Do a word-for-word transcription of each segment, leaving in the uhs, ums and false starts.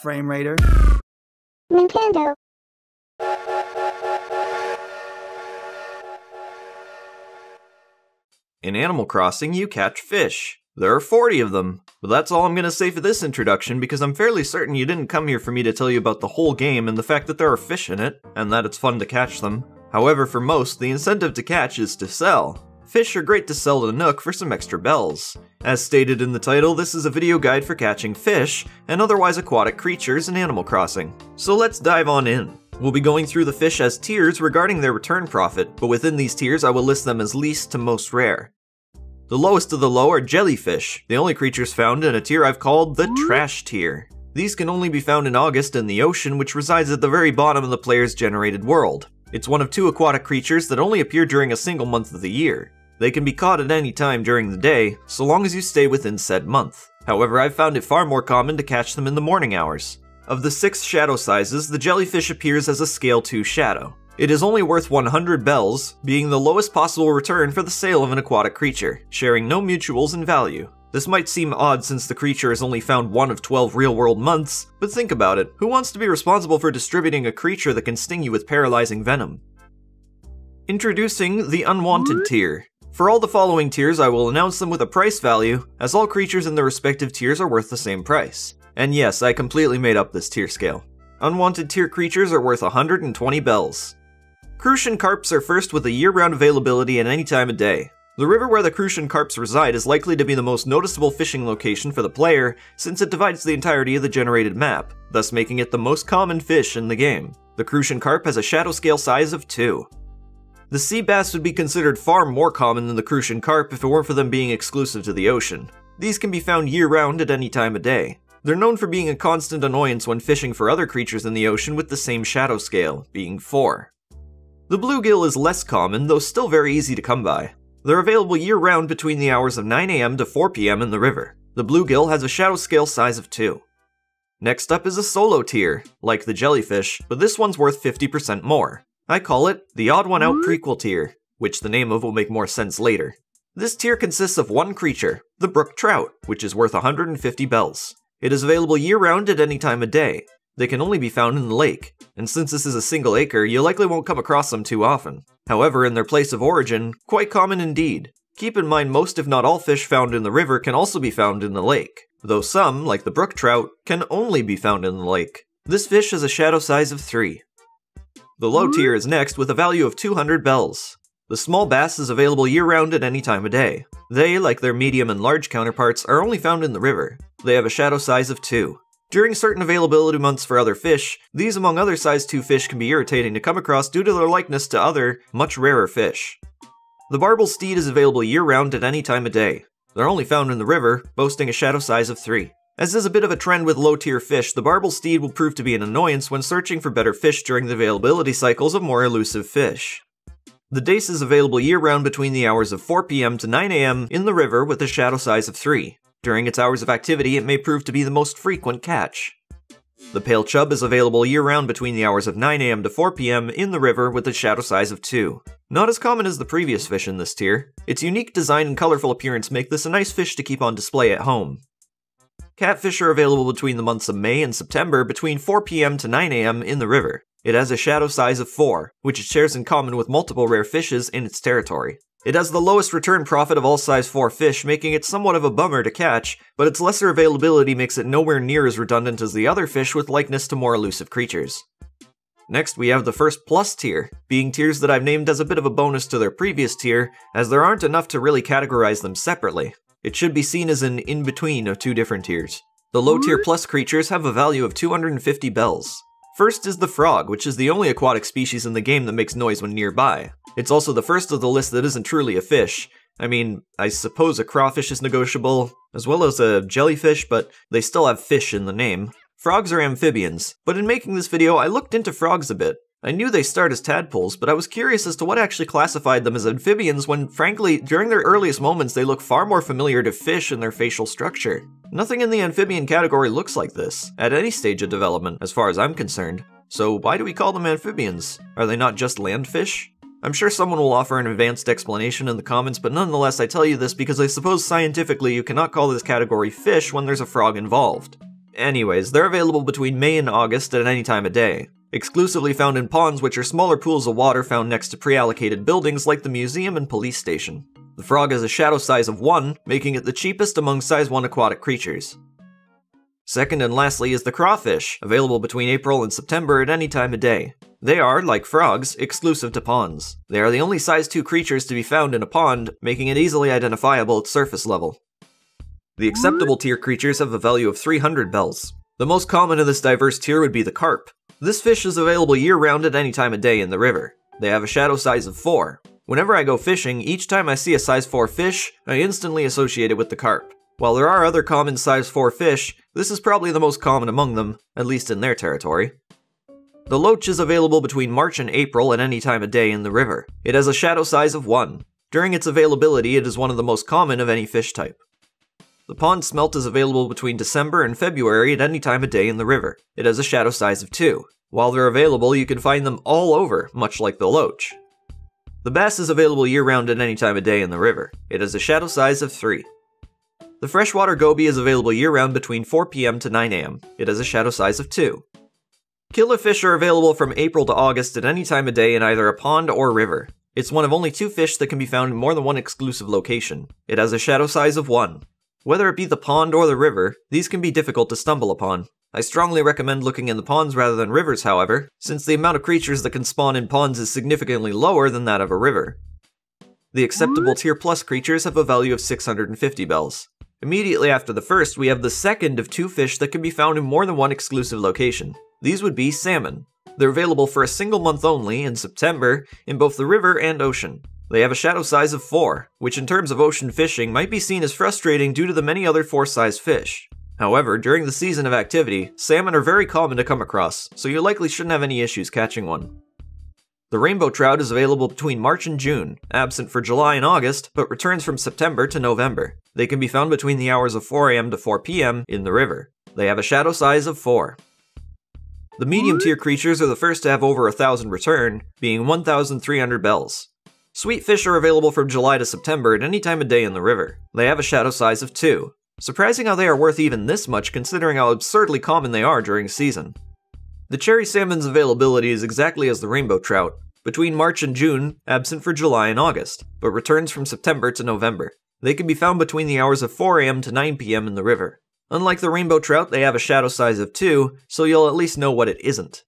that, FrameRater? Nintendo. In Animal Crossing, you catch fish. There are forty of them. But that's all I'm going to say for this introduction, because I'm fairly certain you didn't come here for me to tell you about the whole game and the fact that there are fish in it, and that it's fun to catch them. However, for most, the incentive to catch is to sell. Fish are great to sell to Nook for some extra bells. As stated in the title, this is a video guide for catching fish, and otherwise aquatic creatures in Animal Crossing. So let's dive on in. We'll be going through the fish as tiers regarding their return profit, but within these tiers I will list them as least to most rare. The lowest of the low are jellyfish, the only creatures found in a tier I've called the trash tier. These can only be found in August in the ocean, which resides at the very bottom of the player's generated world. It's one of two aquatic creatures that only appear during a single month of the year. They can be caught at any time during the day, so long as you stay within said month. However, I've found it far more common to catch them in the morning hours. Of the six shadow sizes, the jellyfish appears as a scale two shadow. It is only worth one hundred bells, being the lowest possible return for the sale of an aquatic creature, sharing no mutuals in value. This might seem odd since the creature has only found one of twelve real-world months, but think about it. Who wants to be responsible for distributing a creature that can sting you with paralyzing venom? Introducing the unwanted tier. For all the following tiers, I will announce them with a price value, as all creatures in the respective tiers are worth the same price. And yes, I completely made up this tier scale. Unwanted tier creatures are worth one hundred twenty bells. Crucian carps are first with a year-round availability at any time of day. The river where the Crucian carps reside is likely to be the most noticeable fishing location for the player, since it divides the entirety of the generated map, thus making it the most common fish in the game. The Crucian carp has a shadow scale size of two. The sea bass would be considered far more common than the Crucian carp if it weren't for them being exclusive to the ocean. These can be found year-round at any time of day. They're known for being a constant annoyance when fishing for other creatures in the ocean with the same shadow scale, being four. The bluegill is less common, though still very easy to come by. They're available year-round between the hours of nine a m to four p m in the river. The bluegill has a shadow scale size of two. Next up is a solo tier, like the jellyfish, but this one's worth fifty percent more. I call it the Odd One Out Prequel tier, which the name of will make more sense later. This tier consists of one creature, the brook trout, which is worth one hundred fifty bells. It is available year-round at any time of day. They can only be found in the lake, and since this is a single acre, you likely won't come across them too often. However, in their place of origin, quite common indeed. Keep in mind most if not all fish found in the river can also be found in the lake, though some, like the brook trout, can only be found in the lake. This fish has a shadow size of three. The low tier is next with a value of two hundred bells. The small bass is available year-round at any time of day. They, like their medium and large counterparts, are only found in the river. They have a shadow size of two. During certain availability months for other fish, these among other size two fish can be irritating to come across due to their likeness to other, much rarer fish. The Barbel Steed is available year-round at any time of day. They're only found in the river, boasting a shadow size of three. As is a bit of a trend with low-tier fish, the Barbel Steed will prove to be an annoyance when searching for better fish during the availability cycles of more elusive fish. The Dace is available year-round between the hours of four p m to nine a m in the river with a shadow size of three. During its hours of activity, it may prove to be the most frequent catch. The Pale Chub is available year-round between the hours of nine a m to four p m in the river with a shadow size of two. Not as common as the previous fish in this tier. Its unique design and colorful appearance make this a nice fish to keep on display at home. Catfish are available between the months of May and September between four p m to nine a m in the river. It has a shadow size of four, which it shares in common with multiple rare fishes in its territory. It has the lowest return profit of all size four fish, making it somewhat of a bummer to catch, but its lesser availability makes it nowhere near as redundant as the other fish with likeness to more elusive creatures. Next we have the first plus tier, being tiers that I've named as a bit of a bonus to their previous tier, as there aren't enough to really categorize them separately. It should be seen as an in-between of two different tiers. The low tier plus creatures have a value of two hundred fifty bells. First is the frog, which is the only aquatic species in the game that makes noise when nearby. It's also the first of the list that isn't truly a fish. I mean, I suppose a crawfish is negotiable, as well as a jellyfish, but they still have fish in the name. Frogs are amphibians, but in making this video I looked into frogs a bit. I knew they start as tadpoles, but I was curious as to what actually classified them as amphibians when, frankly, during their earliest moments they look far more familiar to fish in their facial structure. Nothing in the amphibian category looks like this, at any stage of development, as far as I'm concerned. So why do we call them amphibians? Are they not just land fish? I'm sure someone will offer an advanced explanation in the comments, but nonetheless I tell you this because I suppose scientifically you cannot call this category fish when there's a frog involved. Anyways, they're available between May and August at any time of day. Exclusively found in ponds, which are smaller pools of water found next to pre-allocated buildings like the museum and police station. The frog has a shadow size of one, making it the cheapest among size one aquatic creatures. Second and lastly is the crawfish, available between April and September at any time of day. They are, like frogs, exclusive to ponds. They are the only size two creatures to be found in a pond, making it easily identifiable at surface level. The acceptable tier creatures have a value of three hundred bells. The most common in this diverse tier would be the carp. This fish is available year-round at any time of day in the river. They have a shadow size of four. Whenever I go fishing, each time I see a size four fish, I instantly associate it with the carp. While there are other common size four fish, this is probably the most common among them, at least in their territory. The loach is available between March and April at any time of day in the river. It has a shadow size of one. During its availability, it is one of the most common of any fish type. The pond smelt is available between December and February at any time of day in the river. It has a shadow size of two. While they're available, you can find them all over, much like the loach. The bass is available year-round at any time of day in the river. It has a shadow size of three. The freshwater goby is available year-round between four p m to nine a m It has a shadow size of two. Killifish are available from April to August at any time of day in either a pond or river. It's one of only two fish that can be found in more than one exclusive location. It has a shadow size of one. Whether it be the pond or the river, these can be difficult to stumble upon. I strongly recommend looking in the ponds rather than rivers, however, since the amount of creatures that can spawn in ponds is significantly lower than that of a river. The acceptable tier plus creatures have a value of six hundred fifty bells. Immediately after the first, we have the second of two fish that can be found in more than one exclusive location. These would be salmon. They're available for a single month only, in September, in both the river and ocean. They have a shadow size of four, which in terms of ocean fishing might be seen as frustrating due to the many other four size fish. However, during the season of activity, salmon are very common to come across, so you likely shouldn't have any issues catching one. The rainbow trout is available between March and June, absent for July and August, but returns from September to November. They can be found between the hours of four a m to four p m in the river. They have a shadow size of four. The medium tier creatures are the first to have over a thousand return, being one thousand three hundred bells. Sweetfish are available from July to September at any time of day in the river. They have a shadow size of two. Surprising how they are worth even this much considering how absurdly common they are during season. The cherry salmon's availability is exactly as the rainbow trout, between March and June, absent for July and August, but returns from September to November. They can be found between the hours of four a m to nine p m in the river. Unlike the rainbow trout, they have a shadow size of two, so you'll at least know what it isn't.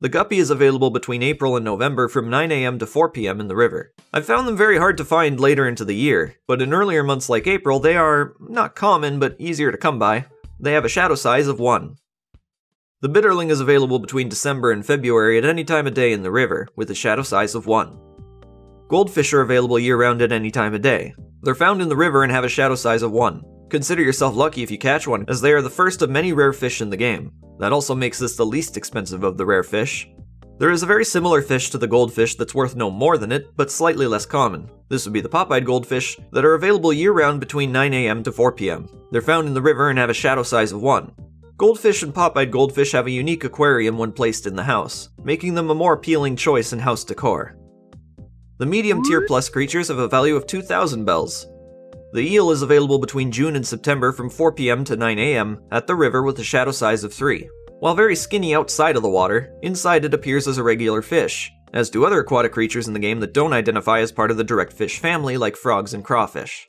The guppy is available between April and November from nine a m to four p m in the river. I've found them very hard to find later into the year, but in earlier months like April, they are not common but easier to come by. They have a shadow size of one. The bitterling is available between December and February at any time of day in the river, with a shadow size of one. Goldfish are available year-round at any time of day. They're found in the river and have a shadow size of one. Consider yourself lucky if you catch one, as they are the first of many rare fish in the game. That also makes this the least expensive of the rare fish. There is a very similar fish to the goldfish that's worth no more than it, but slightly less common. This would be the pop-eyed goldfish, that are available year-round between nine a m to four p m They're found in the river and have a shadow size of one. Goldfish and pop-eyed goldfish have a unique aquarium when placed in the house, making them a more appealing choice in house decor. The medium tier plus creatures have a value of two thousand bells. The eel is available between June and September from four p m to nine a m at the river with a shadow size of three. While very skinny outside of the water, inside it appears as a regular fish, as do other aquatic creatures in the game that don't identify as part of the direct fish family like frogs and crawfish.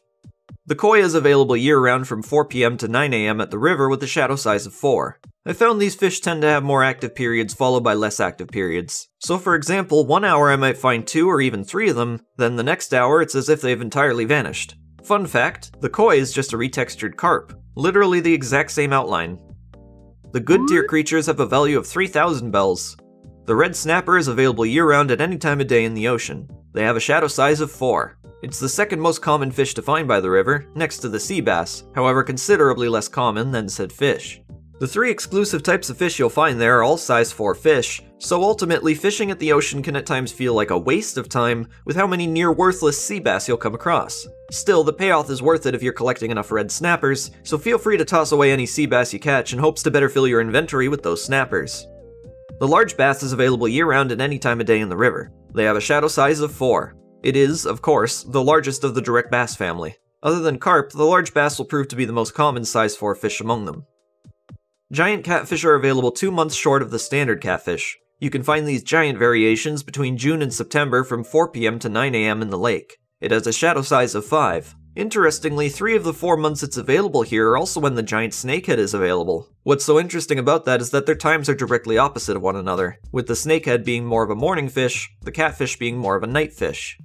The koi is available year-round from four p m to nine a m at the river with a shadow size of four. I found these fish tend to have more active periods followed by less active periods. So for example, one hour I might find two or even three of them, then the next hour it's as if they've entirely vanished. Fun fact, the koi is just a retextured carp, literally the exact same outline. The good tier creatures have a value of three thousand bells. The red snapper is available year-round at any time of day in the ocean. They have a shadow size of four. It's the second most common fish to find by the river, next to the sea bass, however considerably less common than said fish. The three exclusive types of fish you'll find there are all size four fish, so ultimately fishing at the ocean can at times feel like a waste of time with how many near-worthless sea bass you'll come across. Still, the payoff is worth it if you're collecting enough red snappers, so feel free to toss away any sea bass you catch in hopes to better fill your inventory with those snappers. The large bass is available year-round at any time of day in the river. They have a shadow size of four. It is, of course, the largest of the direct bass family. Other than carp, the large bass will prove to be the most common size four fish among them. Giant catfish are available two months short of the standard catfish. You can find these giant variations between June and September from four p m to nine a m in the lake. It has a shadow size of five. Interestingly, three of the four months it's available here are also when the giant snakehead is available. What's so interesting about that is that their times are directly opposite of one another, with the snakehead being more of a morning fish, the catfish being more of a night fish.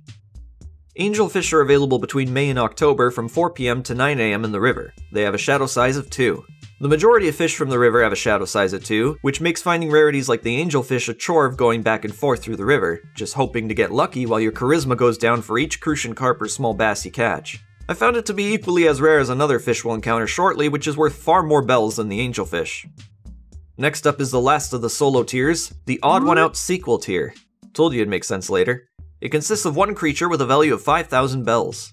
Angelfish are available between May and October from four p m to nine a m in the river. They have a shadow size of two. The majority of fish from the river have a shadow size of two, which makes finding rarities like the angelfish a chore of going back and forth through the river, just hoping to get lucky while your charisma goes down for each Crucian carp or small bass you catch. I found it to be equally as rare as another fish we'll encounter shortly, which is worth far more bells than the angelfish. Next up is the last of the solo tiers, the odd one out sequel tier. Told you it'd make sense later. It consists of one creature with a value of five thousand bells.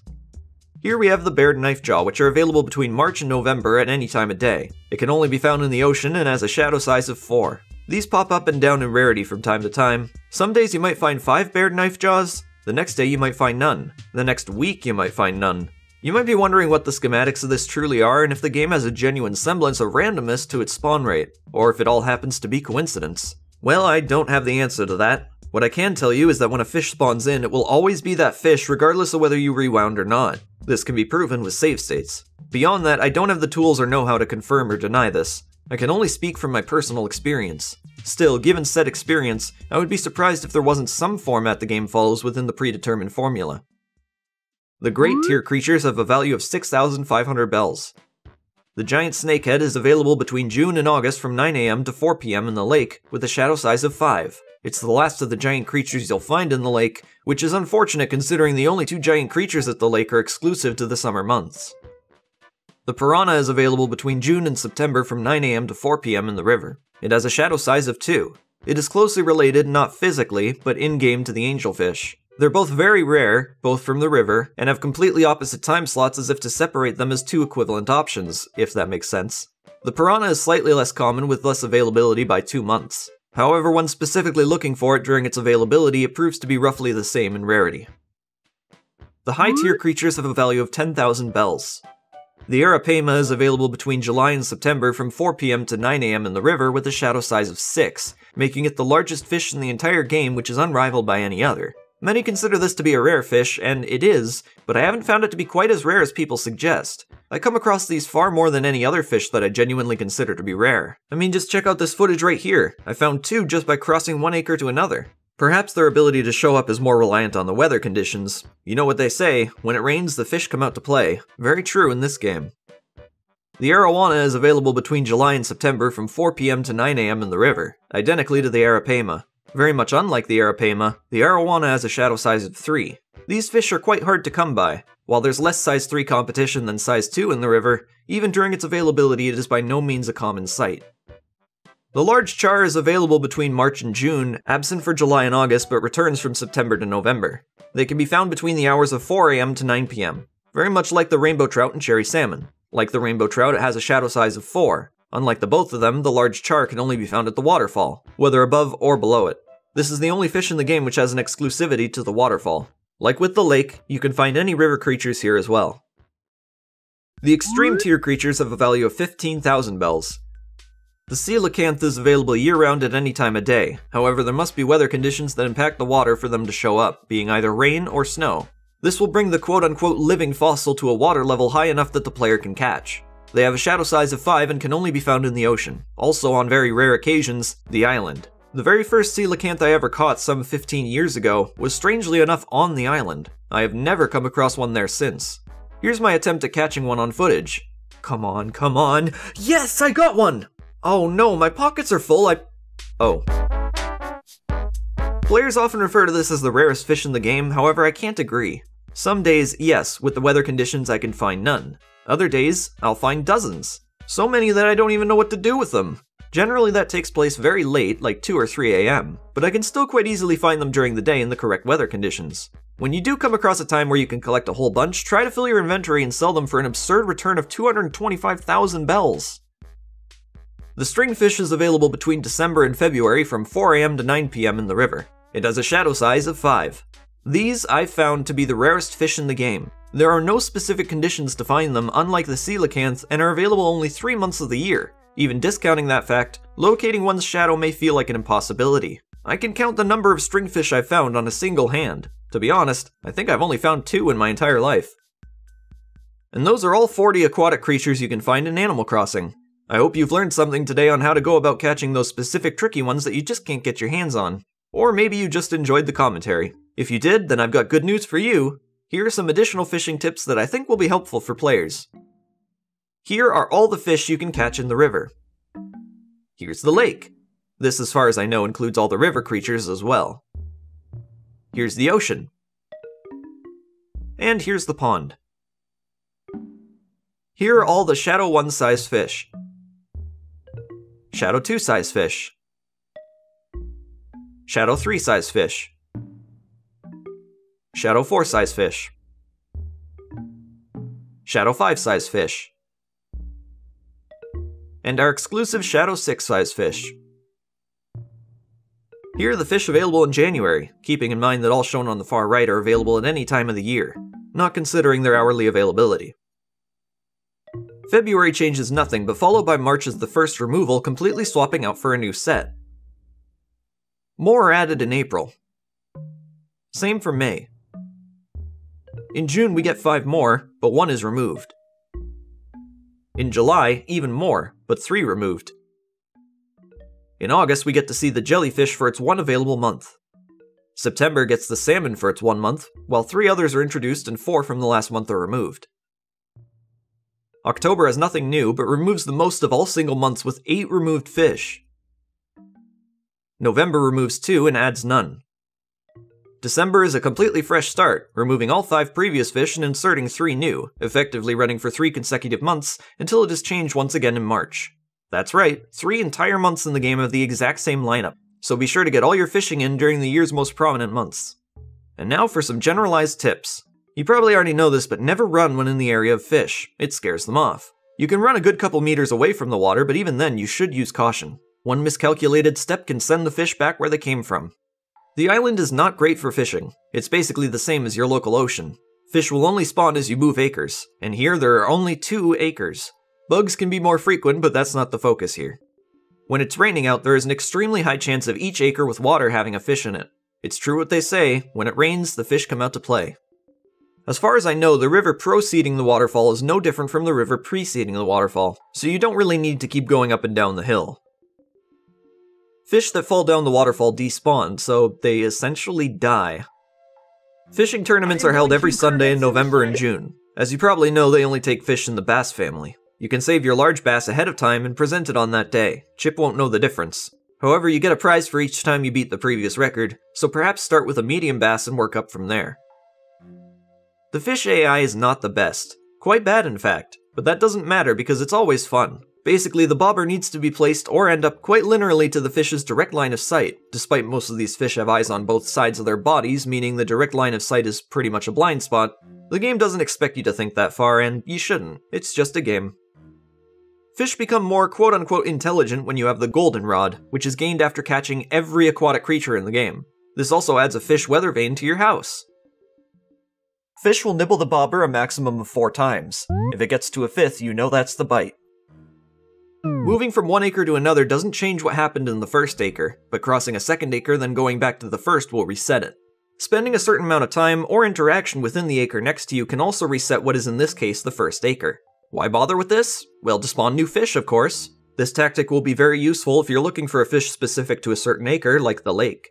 Here we have the bared knifejaw, which are available between March and November at any time of day. It can only be found in the ocean and has a shadow size of four. These pop up and down in rarity from time to time. Some days you might find five bared knifejaws, the next day you might find none, the next week you might find none. You might be wondering what the schematics of this truly are and if the game has a genuine semblance of randomness to its spawn rate, or if it all happens to be coincidence. Well, I don't have the answer to that. What I can tell you is that when a fish spawns in, it will always be that fish regardless of whether you rewound or not. This can be proven with save states. Beyond that, I don't have the tools or know-how to confirm or deny this. I can only speak from my personal experience. Still, given said experience, I would be surprised if there wasn't some format the game follows within the predetermined formula. The great tier creatures have a value of six thousand five hundred bells. The giant snakehead is available between June and August from nine a m to four p m in the lake, with a shadow size of five. It's the last of the giant creatures you'll find in the lake, which is unfortunate considering the only two giant creatures at the lake are exclusive to the summer months. The piranha is available between June and September from nine a m to four p m in the river. It has a shadow size of two. It is closely related, not physically, but in-game to the angelfish. They're both very rare, both from the river, and have completely opposite time slots as if to separate them as two equivalent options, if that makes sense. The piranha is slightly less common with less availability by two months. However, when specifically looking for it during its availability, it proves to be roughly the same in rarity. The high-tier creatures have a value of ten thousand bells. The Arapaima is available between July and September from four p m to nine a m in the river with a shadow size of six, making it the largest fish in the entire game, which is unrivaled by any other. Many consider this to be a rare fish, and it is, but I haven't found it to be quite as rare as people suggest. I come across these far more than any other fish that I genuinely consider to be rare. I mean, just check out this footage right here. I found two just by crossing one acre to another. Perhaps their ability to show up is more reliant on the weather conditions. You know what they say, when it rains, the fish come out to play. Very true in this game. The arowana is available between July and September from four p m to nine a m in the river, identically to the Arapaima. Very much unlike the Arapaima, the arowana has a shadow size of three. These fish are quite hard to come by. While there's less size three competition than size two in the river, even during its availability it is by no means a common sight. The large char is available between March and June, absent for July and August, but returns from September to November. They can be found between the hours of four a m to nine p m, very much like the rainbow trout and cherry salmon. Like the rainbow trout, it has a shadow size of four. Unlike the both of them, the large char can only be found at the waterfall, whether above or below it. This is the only fish in the game which has an exclusivity to the waterfall. Like with the lake, you can find any river creatures here as well. The extreme tier creatures have a value of fifteen thousand bells. The coelacanth is available year-round at any time of day. However, there must be weather conditions that impact the water for them to show up, being either rain or snow. This will bring the quote-unquote living fossil to a water level high enough that the player can catch. They have a shadow size of five and can only be found in the ocean, also on very rare occasions, the island. The very first coelacanth I ever caught some fifteen years ago was strangely enough on the island. I have never come across one there since. Here's my attempt at catching one on footage. Come on, come on. Yes, I got one! Oh no, my pockets are full, I... Oh. Players often refer to this as the rarest fish in the game, however I can't agree. Some days, yes, with the weather conditions I can find none. Other days, I'll find dozens. So many that I don't even know what to do with them. Generally that takes place very late, like two or three a m, but I can still quite easily find them during the day in the correct weather conditions. When you do come across a time where you can collect a whole bunch, try to fill your inventory and sell them for an absurd return of two hundred twenty-five thousand bells. The stringfish is available between December and February from four a m to nine p m in the river. It has a shadow size of five. These I've found to be the rarest fish in the game. There are no specific conditions to find them, unlike the coelacanth, and are available only three months of the year. Even discounting that fact, locating one's shadow may feel like an impossibility. I can count the number of stringfish I've found on a single hand. To be honest, I think I've only found two in my entire life. And those are all forty aquatic creatures you can find in Animal Crossing. I hope you've learned something today on how to go about catching those specific tricky ones that you just can't get your hands on. Or maybe you just enjoyed the commentary. If you did, then I've got good news for you. Here are some additional fishing tips that I think will be helpful for players. Here are all the fish you can catch in the river. Here's the lake. This, as far as I know, includes all the river creatures as well. Here's the ocean. And here's the pond. Here are all the Shadow one size fish. Shadow two size fish. Shadow three size fish. Shadow four size fish. Shadow five size fish. And our exclusive Shadow six size fish. Here are the fish available in January, keeping in mind that all shown on the far right are available at any time of the year, not considering their hourly availability. February changes nothing, but followed by March is the first removal, completely swapping out for a new set. More are added in April. Same for May. In June we get five more, but one is removed. In July, even more, but three removed. In August we get to see the jellyfish for its one available month. September gets the salmon for its one month, while three others are introduced and four from the last month are removed. October has nothing new, but removes the most of all single months with eight removed fish. November removes two and adds none. December is a completely fresh start, removing all five previous fish and inserting three new, effectively running for three consecutive months until it is changed once again in March. That's right, three entire months in the game of the exact same lineup, so be sure to get all your fishing in during the year's most prominent months. And now for some generalized tips. You probably already know this, but never run when in the area of fish. It scares them off. You can run a good couple meters away from the water, but even then you should use caution. One miscalculated step can send the fish back where they came from. The island is not great for fishing. It's basically the same as your local ocean. Fish will only spawn as you move acres, and here there are only two acres. Bugs can be more frequent, but that's not the focus here. When it's raining out, there is an extremely high chance of each acre with water having a fish in it. It's true what they say, when it rains, the fish come out to play. As far as I know, the river preceding the waterfall is no different from the river preceding the waterfall, so you don't really need to keep going up and down the hill. Fish that fall down the waterfall despawn, so they essentially die. Fishing tournaments are held every Sunday in November and June. As you probably know, they only take fish in the bass family. You can save your large bass ahead of time and present it on that day. Chip won't know the difference. However, you get a prize for each time you beat the previous record, so perhaps start with a medium bass and work up from there. The fish A I is not the best. Quite bad, in fact. But that doesn't matter because it's always fun. Basically, the bobber needs to be placed or end up quite linearly to the fish's direct line of sight, despite most of these fish have eyes on both sides of their bodies, meaning the direct line of sight is pretty much a blind spot. The game doesn't expect you to think that far, and you shouldn't. It's just a game. Fish become more quote-unquote intelligent when you have the goldenrod, which is gained after catching every aquatic creature in the game. This also adds a fish weather vane to your house. Fish will nibble the bobber a maximum of four times. If it gets to a fifth, you know that's the bite. Moving from one acre to another doesn't change what happened in the first acre, but crossing a second acre then going back to the first will reset it. Spending a certain amount of time or interaction within the acre next to you can also reset what is in this case the first acre. Why bother with this? Well, to spawn new fish, of course. This tactic will be very useful if you're looking for a fish specific to a certain acre, like the lake.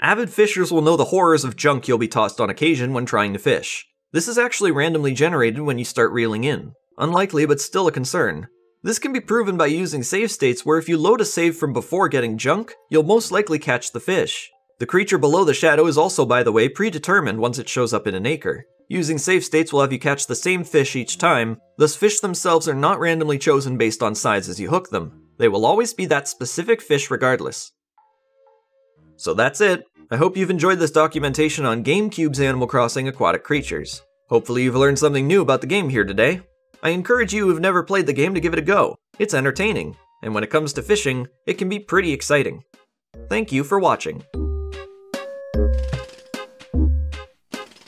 Avid fishers will know the horrors of junk you'll be tossed on occasion when trying to fish. This is actually randomly generated when you start reeling in. Unlikely, but still a concern. This can be proven by using save states where if you load a save from before getting junk, you'll most likely catch the fish. The creature below the shadow is also, by the way, predetermined once it shows up in an acre. Using save states will have you catch the same fish each time, thus fish themselves are not randomly chosen based on size as you hook them. They will always be that specific fish regardless. So that's it. I hope you've enjoyed this documentation on GameCube's Animal Crossing Aquatic Creatures. Hopefully you've learned something new about the game here today. I encourage you who've never played the game to give it a go. It's entertaining, and when it comes to fishing, it can be pretty exciting. Thank you for watching.